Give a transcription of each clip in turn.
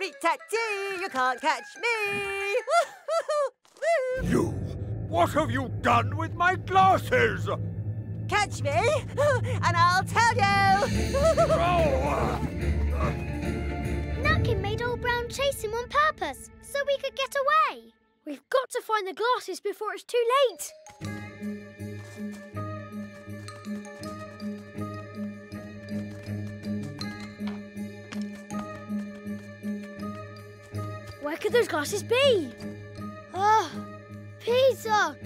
Rat-tat-tee, you can't catch me. You! What have you done with my glasses? Catch me, and I'll tell you. Nutkin made Old Brown chase him on purpose, so we could get away. We've got to find the glasses before it's too late. Where could those glasses be? Oh, Peter,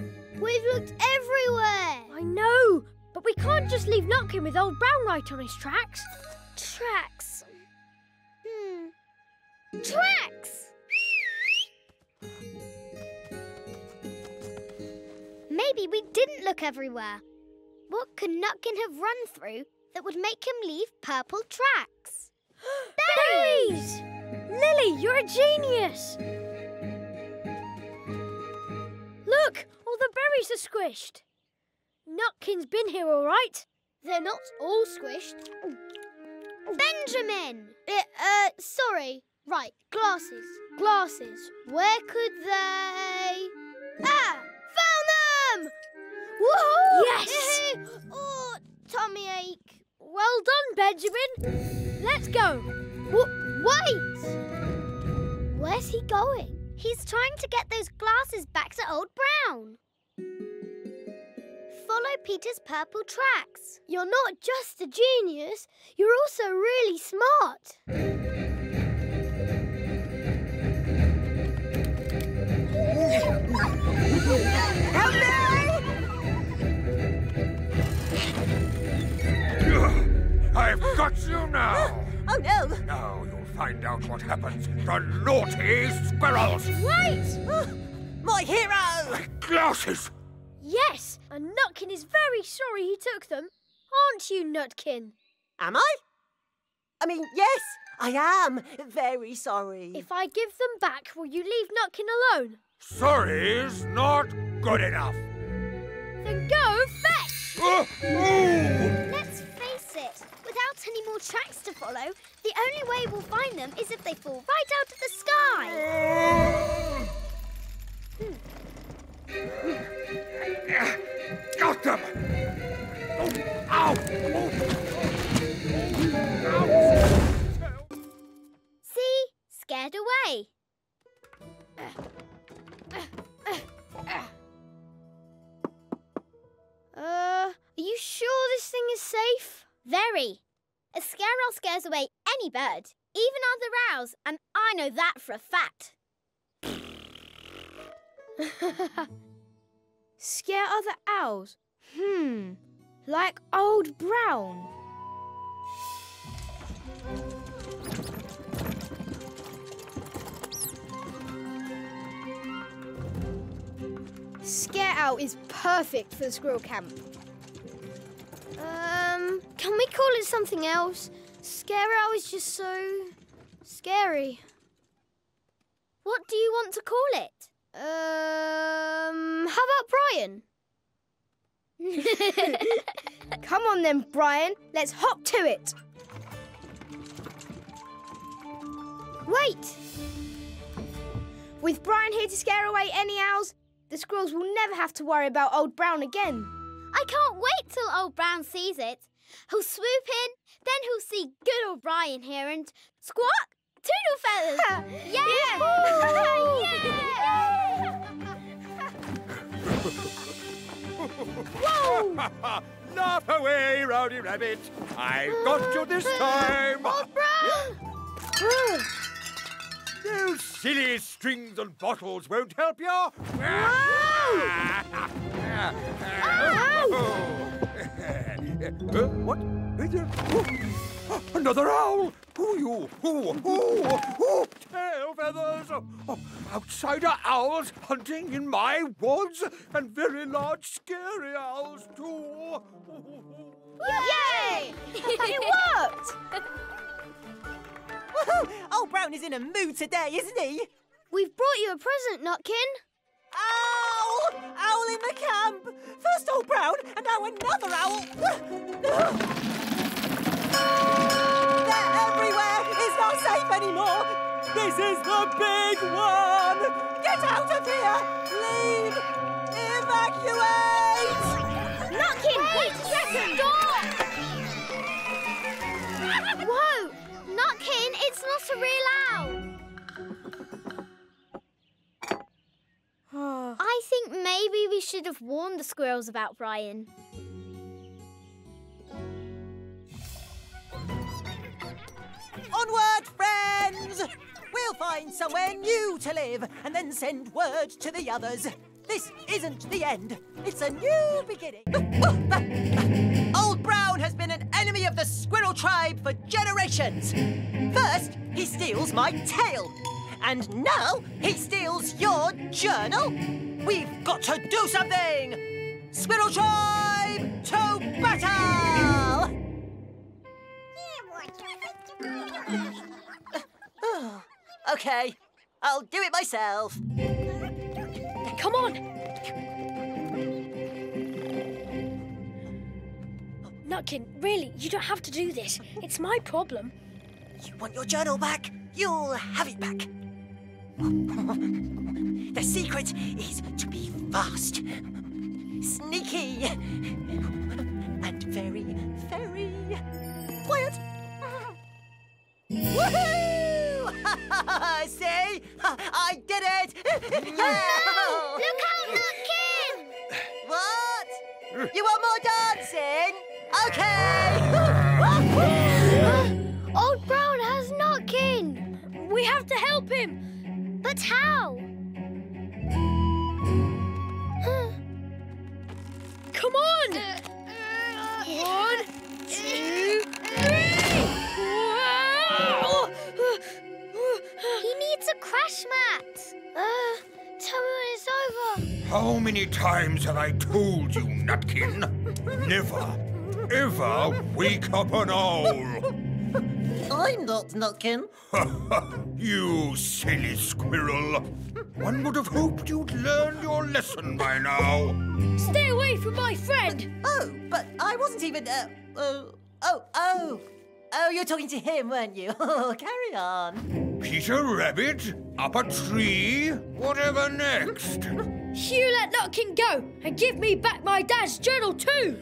we've looked everywhere. I know, but we can't just leave Nutkin with Old Brown right on his tracks. Tracks? Tracks! Maybe we didn't look everywhere. What could Nutkin have run through that would make him leave purple tracks? Berries! Lily, you're a genius! Look, all the berries are squished. Nutkin's been here all right. They're not all squished. Benjamin! Sorry. Right, glasses. Glasses. Where could they... Ah! Found them! Woohoo! Yes! Oh, tummy ache. Well done, Benjamin. Let's go. Wait! Where's he going? He's trying to get those glasses back to Old Brown. Follow Peter's purple tracks. You're not just a genius, you're also really smart. Help me! I've got you now. Oh, no. Now you'll find out what happens to naughty squirrels. Wait! My hero! My glasses! Yes, and Nutkin is very sorry he took them. Aren't you, Nutkin? Am I? I mean, yes, I am very sorry. If I give them back, will you leave Nutkin alone? Sorry's not good enough. Then go fetch! Let's face it, without any more tracks to follow, the only way we'll find them is if they fall right out of the sky. Got them! Oh, ow! Oh. Ow! See? Scared away. Are you sure this thing is safe? Very. A squirrel scares away any bird, even other owls, and I know that for a fact. Scare other owls? Like Old Brown. Scare owl is perfect for the squirrel camp. Can we call it something else? Scare owl is just so scary. What do you want to call it? How about Brian? Come on then, Brian. Let's hop to it. Wait! With Brian here to scare away any owls, the squirrels will never have to worry about Old Brown again. I can't wait till Old Brown sees it. He'll swoop in, then he'll see good old Brian here and squawk, toodle feathers. Yeah! Whoa! Laugh away, Rowdy Rabbit. I've got you this time. Old Brown! Those silly strings and bottles won't help you. Whoa! What? Another owl! Who you? Who? Tail feathers! Outsider owls hunting in my woods, and very large, scary owls too. Yay! It worked! Woohoo! Old Brown is in a mood today, isn't he? We've brought you a present, Nutkin. Owl! Owl in the camp! First Old Brown, and now another owl. They're everywhere! It's not safe anymore! This is the big one! Get out of here! Leave! Evacuate! Nutkin, wait a second! Stop! Whoa! Nutkin, it's not a real owl! I think maybe we should have warned the squirrels about Brian. Onward, friends! We'll find somewhere new to live and then send word to the others. This isn't the end. It's a new beginning. Old Brown has been an enemy of the squirrel tribe for generations. First, he steals my tail. And now, he steals your journal. We've got to do something! Squirrel tribe, to battle! Okay, I'll do it myself. Come on! Nutkin, really, you don't have to do this. It's my problem. You want your journal back? You'll have it back. The secret is to be fast, sneaky, and very, very quiet. Woohoo! See? I did it! No! Look out, Nutkin! What? You want more dancing? Okay! Old Brown has Nutkin! We have to help him! But how? Come on! 1, 2, 3! He needs a crash mat. Tell me when it's over. How many times have I told you, Nutkin? Never, ever wake up an owl. I'm not Nutkin. You silly squirrel. One would have hoped you'd learned your lesson by now. Stay away from my friend. Oh, but I wasn't even... Oh, you're talking to him, weren't you? Carry on. Peter Rabbit, up a tree, whatever next? You let Nutkin go and give me back my dad's journal too.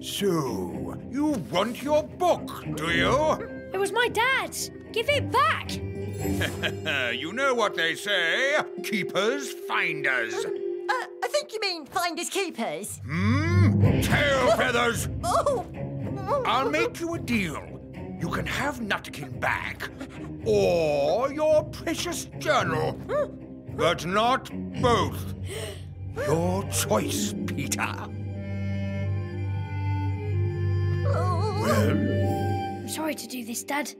So, you want your book, do you? It was my dad's. Give it back. You know what they say, keepers, finders. I think you mean finders, keepers. Tail feathers. Oh. I'll make you a deal. You can have Nutkin back or your precious journal, but not both. Your choice, Peter. Well... Sorry to do this, Dad.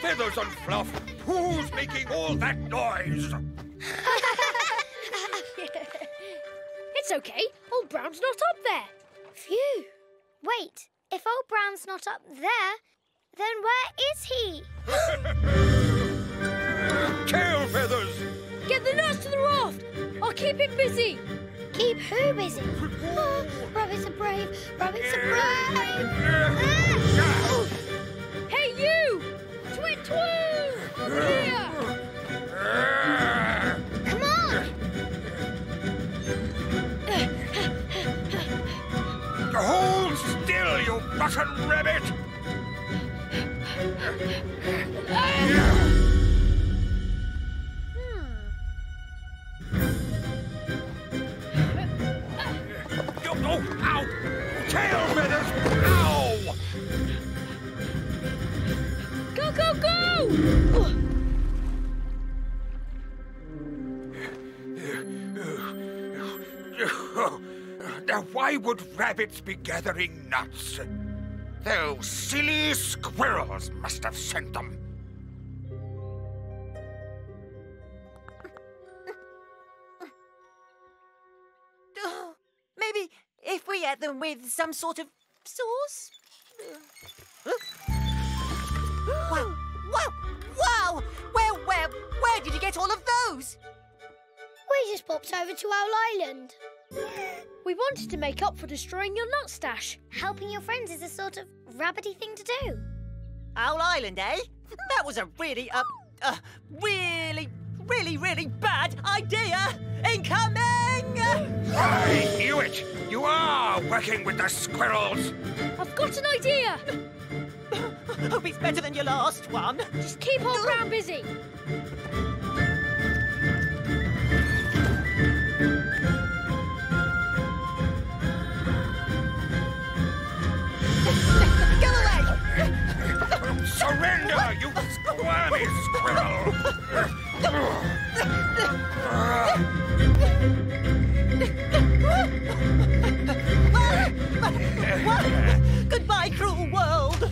Feathers and fluff. Who's making all that noise? It's okay. Old Brown's not up there. Phew. Wait. If Old Brown's not up there, then where is he? Tail feathers! Get the nurse to the raft. I'll keep him busy. Keep who busy? Oh, rabbits are brave. Rabbits are brave. Hey, you! Twin! Here. Come on! Hold still, you button rabbit! Oh, ow! Tail feathers! Ow! Go, go, go! Now, why would rabbits be gathering nuts? Those silly squirrels must have sent them. Maybe if we ate them with some sort of sauce? Wow! Wow! Wow! Where did you get all of those? We just popped over to Owl Island. We wanted to make up for destroying your nut stash. Helping your friends is a sort of rabbity thing to do. Owl Island, eh? That was a really bad idea. Incoming! I knew it! You are working with the squirrels! I've got an idea! Hope it's better than your last one. Just keep Old Brown busy. Go away! Surrender, you squirmy squirrel! What? Goodbye, cruel world!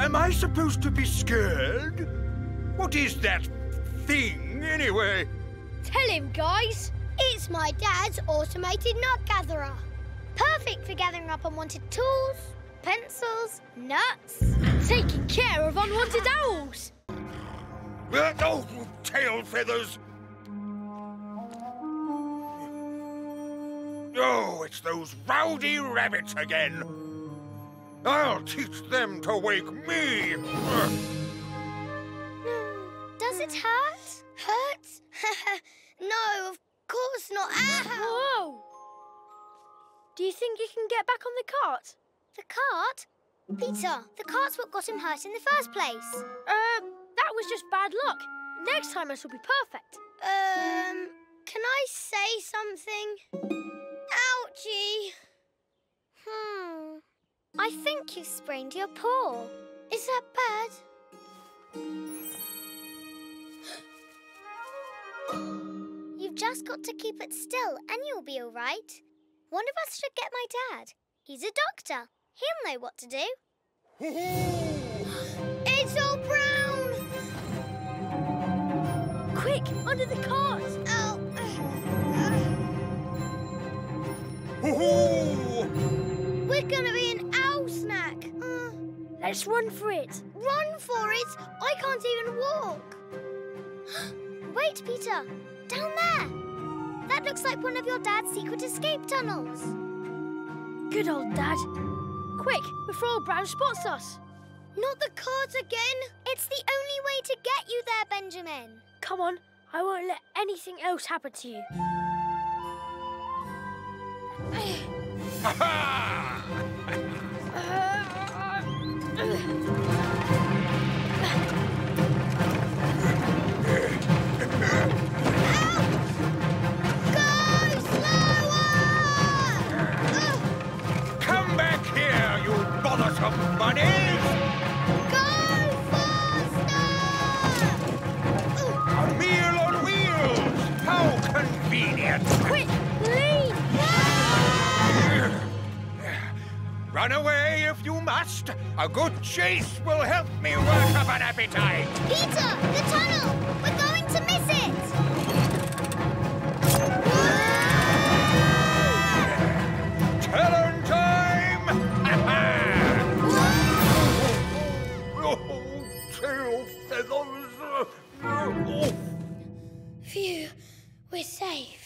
Am I supposed to be scared? What is that thing, anyway? Tell him, guys. It's my dad's automated nut gatherer. Perfect for gathering up unwanted tools, pencils, nuts, and taking care of unwanted owls. Oh, tail feathers. Oh, it's those rowdy rabbits again. I'll teach them to wake me. Does it hurt? Hurt? No, of course not. Ow! Whoa! Do you think he can get back on the cart? The cart? Peter, the cart's what got him hurt in the first place. That was just bad luck. Next time this will be perfect. Can I say something? Ouchie! I think you sprained your paw. Is that bad? You've just got to keep it still and you'll be all right. One of us should get my dad. He's a doctor. He'll know what to do. It's Old Brown! Quick, under the cart! Oh. We're gonna be an owl snack. Let's run for it. Run for it? I can't even walk. Wait, Peter. Down there. That looks like one of your dad's secret escape tunnels. Good old Dad. Quick, before Old Brown spots us. Not the cart again. It's the only way to get you there, Benjamin. Come on, I won't let anything else happen to you. Bunny! Go faster! Ooh. A meal on wheels! How convenient! Quick, leave! Run away if you must. A good chase will help me work up an appetite. Peter, the tunnel! We're going to miss it! Phew, we're safe.